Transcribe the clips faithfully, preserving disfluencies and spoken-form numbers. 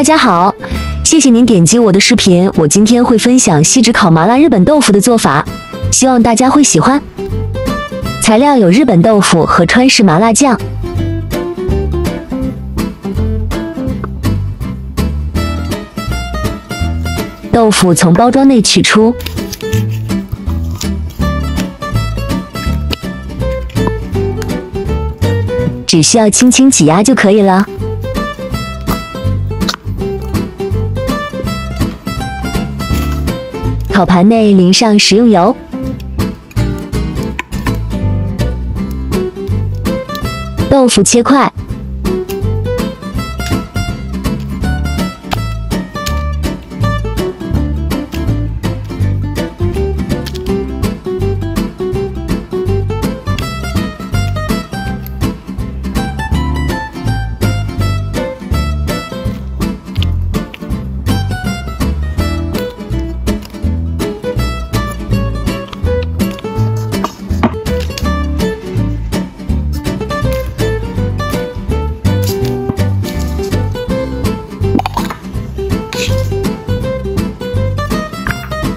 大家好，谢谢您点击我的视频。我今天会分享锡纸烤麻辣日本豆腐的做法，希望大家会喜欢。材料有日本豆腐和川式麻辣酱。豆腐从包装内取出，只需要轻轻挤压就可以了。 烤盘内淋上食用油，豆腐切块，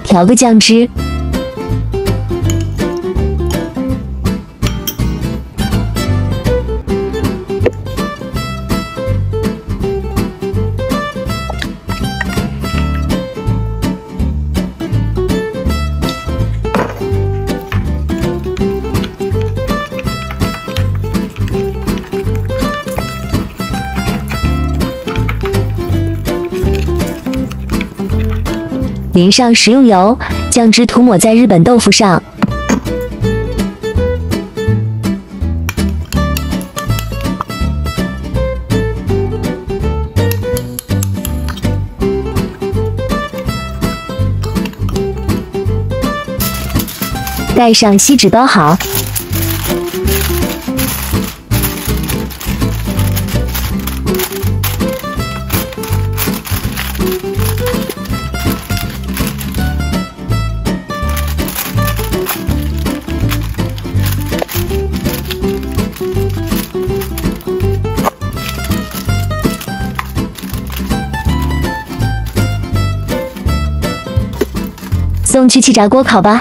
调个酱汁，淋上食用油，酱汁涂抹在日本豆腐上，盖上锡纸包好。 送去气炸锅烤吧。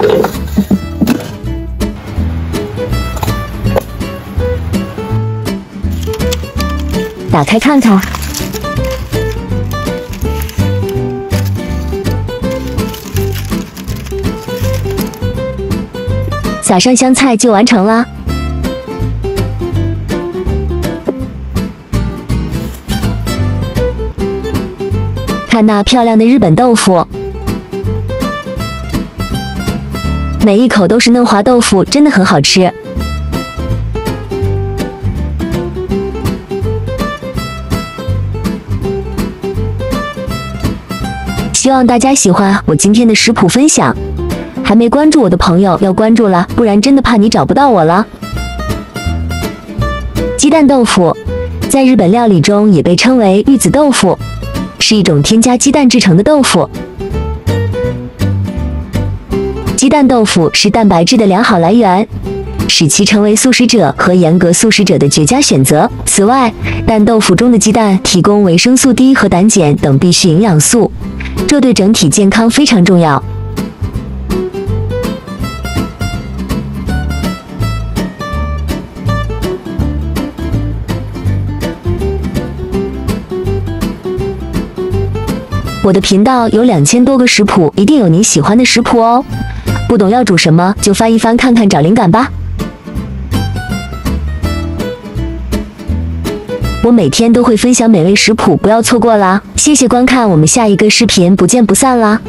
打开看看，撒上香菜就完成了。 看那漂亮的日本豆腐，每一口都是嫩滑豆腐，真的很好吃。希望大家喜欢我今天的食谱分享，还没关注我的朋友要关注了，不然真的怕你找不到我了。鸡蛋豆腐在日本料理中也被称为玉子豆腐。 是一种添加鸡蛋制成的豆腐。鸡蛋豆腐是蛋白质的良好来源，使其成为素食者和严格素食者的绝佳选择。此外，蛋豆腐中的鸡蛋提供维生素 D 和胆碱等必需营养素，这对整体健康非常重要。我的频道有两千多个食谱，一定有你喜欢的食谱哦。不懂要煮什么，就翻一翻看看，找灵感吧。我每天都会分享美味食谱，不要错过啦！谢谢观看，我们下一个视频不见不散啦！